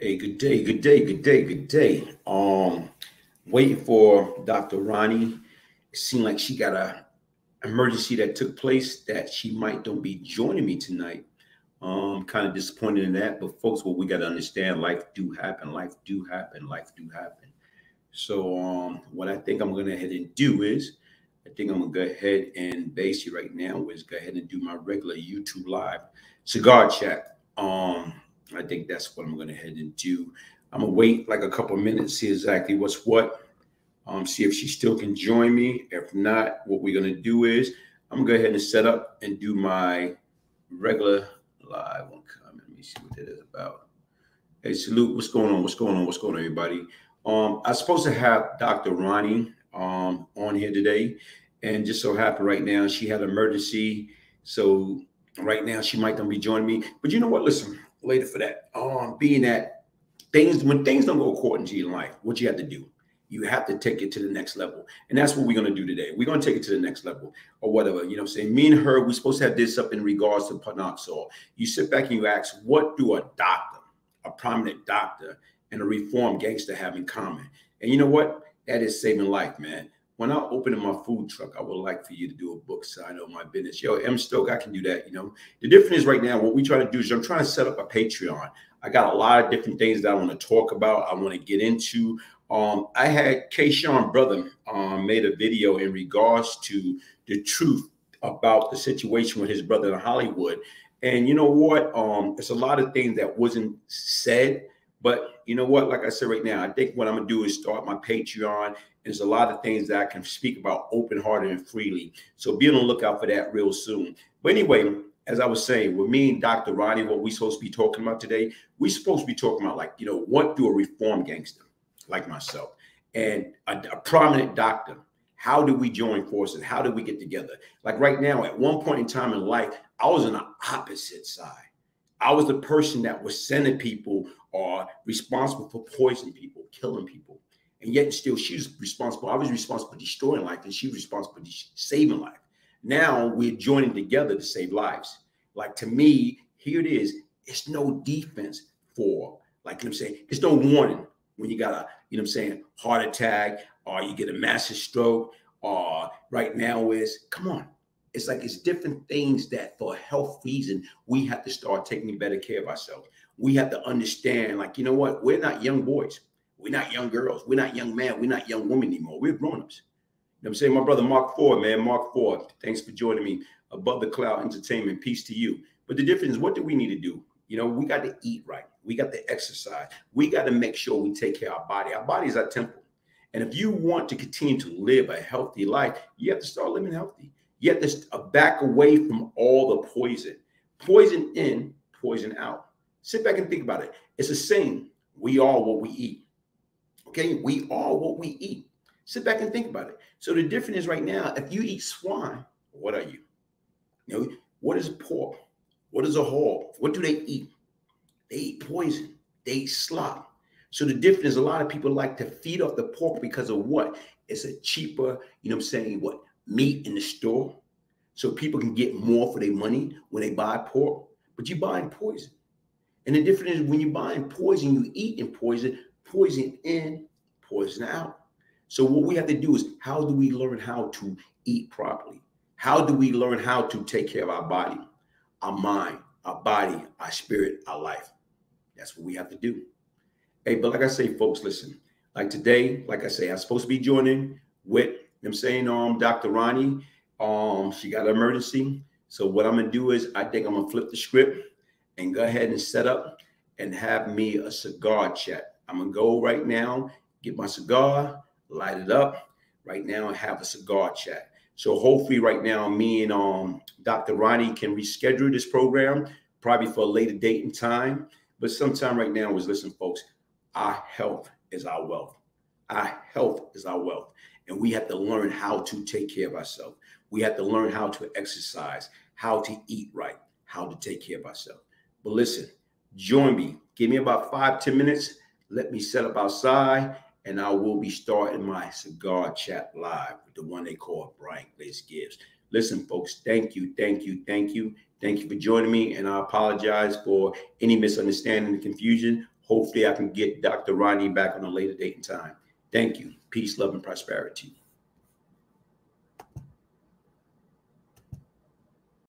Hey, good day, good day, good day, good day. Waiting for Dr. Roni. It seemed like she got a emergency that took place that she might don't be joining me tonight. Kind of disappointed in that, but folks, what we got to understand, life do happen. So what I think I'm going to head and do is, I think I'm going to go ahead and basically right now is go ahead and do my regular YouTube live cigar chat. I think that's what I'm going to head and do. I'm going to wait like a couple of minutes, see exactly what's what, see if she still can join me. If not, what we're going to do is I'm going to go ahead and set up and do my regular live on comment. Let me see what that is about. Hey, salute. What's going on? What's going on? What's going on, everybody? I was supposed to have Dr. Roni on here today, and just so happened right now she had an emergency. So right now she might not be joining me. But you know what? Listen. Later for that. Being that things, when things don't go according to your life, what you have to do, you have to take it to the next level. And that's what we're going to do today. We're going to take it to the next level or whatever. You know what I'm saying? Me and her, we're supposed to have this up in regards to Panoxol. You sit back and you ask, what do a doctor, a prominent doctor, and a reformed gangster have in common? And you know what? That is saving life, man. When I open in my food truck, I would like for you to do a book sign on my business. Yo, M. Stoke, I can do that, you know. The difference is right now, what we try to do is I'm trying to set up a Patreon. I got a lot of different things that I want to talk about, I want to get into. I had Kayshawn, brother, made a video in regards to the truth about the situation with his brother in Hollywood. And you know what? It's a lot of things that wasn't said. But you know what? Like I said right now, I think what I'm going to do is start my Patreon. There's a lot of things that I can speak about open-hearted and freely. So be on the lookout for that real soon. But anyway, as I was saying, with me and Dr. Roni, what we're supposed to be talking about today, we're supposed to be talking about, like, you know, what do a reformed gangster like myself and a prominent doctor, how do we join forces? How do we get together? Like right now, at one point in time in life, I was on the opposite side. I was the person that was sending people or responsible for poisoning people, killing people. And yet still she was responsible. I was responsible for destroying life and she was responsible for saving life. Now we're joining together to save lives. Like to me, here it is. It's no defense for, like, you know what I'm saying? It's no warning when you got a, you know what I'm saying, heart attack or you get a massive stroke or right now is, come on. It's like it's different things that for health reason, we have to start taking better care of ourselves. We have to understand, like, you know what? We're not young boys. We're not young girls. We're not young men. We're not young women anymore. We're grown-ups. You know what I'm saying? My brother, Mark Ford, man. Mark Ford, thanks for joining me. Above the Cloud Entertainment. Peace to you. But the difference is, what do we need to do? You know, we got to eat right. We got to exercise. We got to make sure we take care of our body. Our body is our temple. And if you want to continue to live a healthy life, you have to start living healthy. You have to back away from all the poison. Poison in, poison out. Sit back and think about it. It's a saying. We are what we eat. Okay, we are what we eat. Sit back and think about it. So the difference is right now, if you eat swine, what are you? You know, what is a pork? What is a hog? What do they eat? They eat poison. They eat slop. So the difference is a lot of people like to feed off the pork because of what? It's a cheaper, you know what I'm saying, what? Meat in the store. So people can get more for their money when they buy pork. But you're buying poison. And the difference is when you're buying poison, you eating poison. Poison in, poison out. So what we have to do is, how do we learn how to eat properly? How do we learn how to take care of our body, our mind, our body, our spirit, our life? That's what we have to do. Hey, but like I say, folks, listen, like today, like I say, I'm supposed to be joining with, you know what I'm saying, Dr. Roni. She got an emergency. So what I'm gonna do is, I think I'm gonna flip the script and go ahead and set up and have me a cigar chat. I'm going to go right now, get my cigar, light it up right now and have a cigar chat. So hopefully right now, me and Dr. Roni can reschedule this program probably for a later date and time. But sometime right now is, listen, folks, our health is our wealth. Our health is our wealth. And we have to learn how to take care of ourselves. We have to learn how to exercise, how to eat right, how to take care of ourselves. But listen, join me. Give me about 5 to 10 minutes. Let me set up outside, and I will be starting my cigar chat live with the one they call Brian Glaze Gibbs. Listen, folks, thank you, thank you, thank you. Thank you for joining me, and I apologize for any misunderstanding and confusion. Hopefully I can get Dr. Roni back on a later date and time. Thank you. Peace, love, and prosperity.